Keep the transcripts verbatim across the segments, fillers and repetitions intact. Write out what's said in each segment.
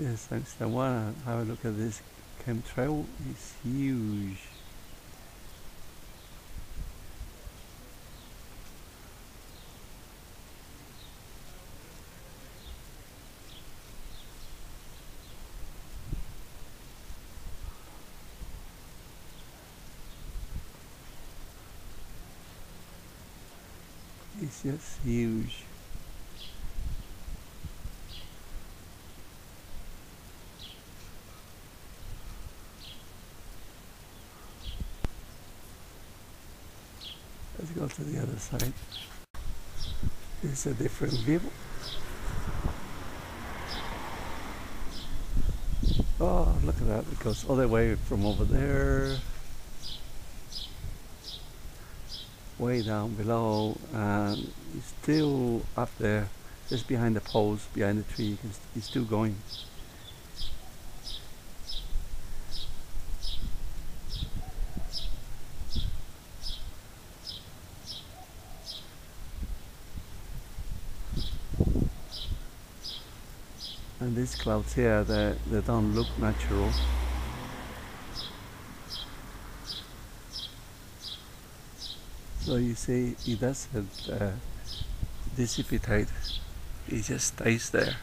Yes, thanks. I want to have a look at this chemtrail. It's huge. It's just huge. Let's go to the other side. It's a different view. Oh, look at that, it goes all the way from over there, way down below, and it's still up there, just behind the poles, behind the tree. It's still going. And these clouds here, they, they don't look natural. So you see, it doesn't uh, dissipate, it just stays there.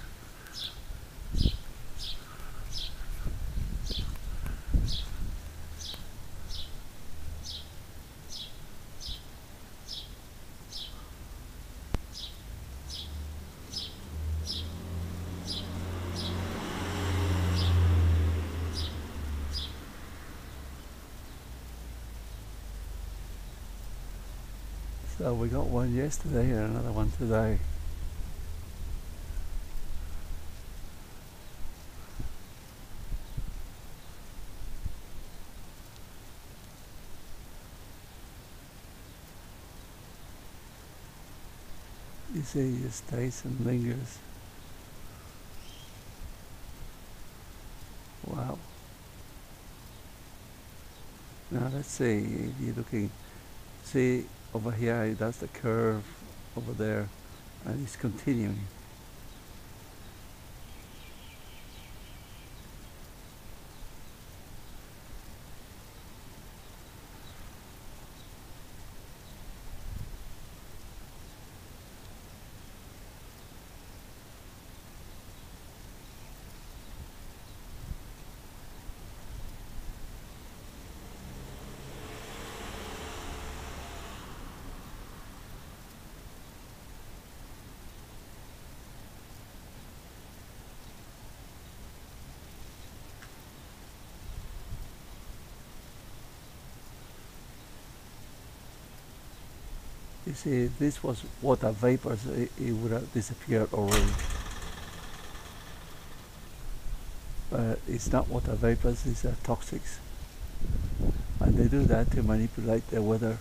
So we got one yesterday and another one today. You see, it stays and lingers. Wow. Now let's see if you're looking. See, over here, that's the curve over there, and it's continuing. You see, if this was water vapors, it, it would have disappeared already. But it's not water vapors, these are toxics. And they do that to manipulate the weather.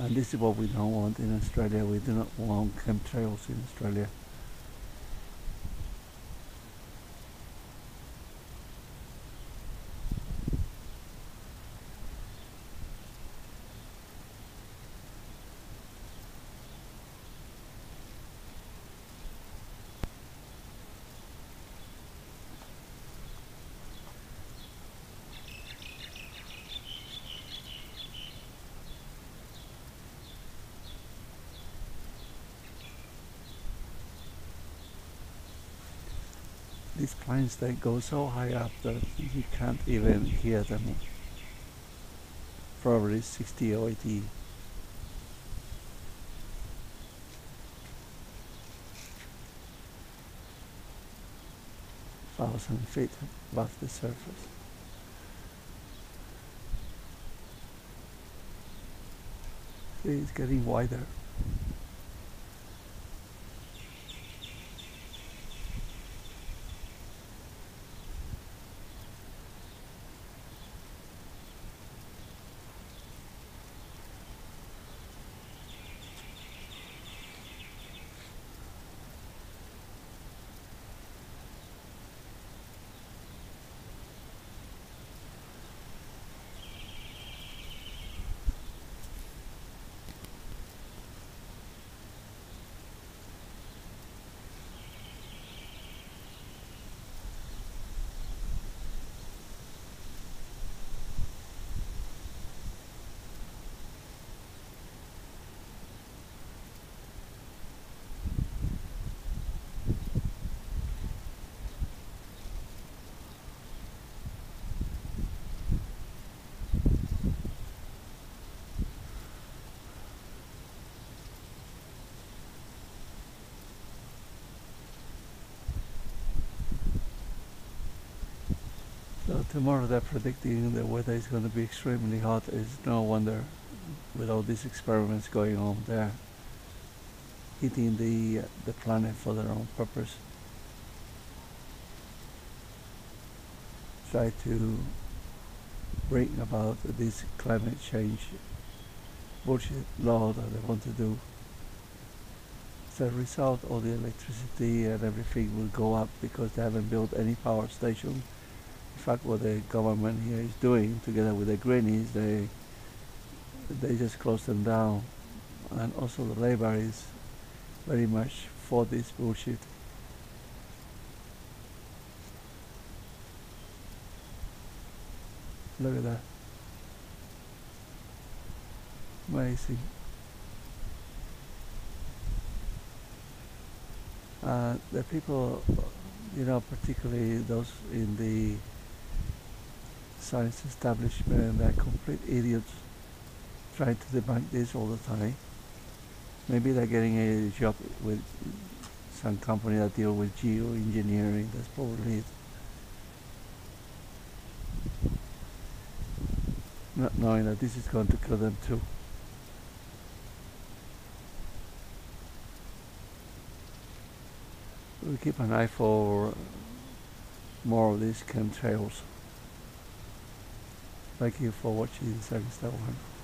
And this is what we don't want in Australia. We do not want chemtrails in Australia. These planes, they go so high up that you can't even hear them. Probably sixty or eighty. thousand feet above the surface. See, it's getting wider. tomorrow they're predicting the weather is going to be extremely hot. It's no wonder with all these experiments going on there, heating the, the planet for their own purpose. Try to bring about this climate change bullshit law that they want to do. As a result, all the electricity and everything will go up because they haven't built any power station. In fact, what the government here is doing, together with the greenies, they they just close them down. And also the labor is very much for this bullshit. Look at that. Amazing. Uh, the people, you know, particularly those in the science establishment, they're complete idiots trying to debunk this all the time. Maybe they're getting a job with some company that deal with geoengineering. That's probably it. Not knowing that this is going to kill them too. We'll keep an eye for more of these chemtrails. Thank you for watching Seven Star One.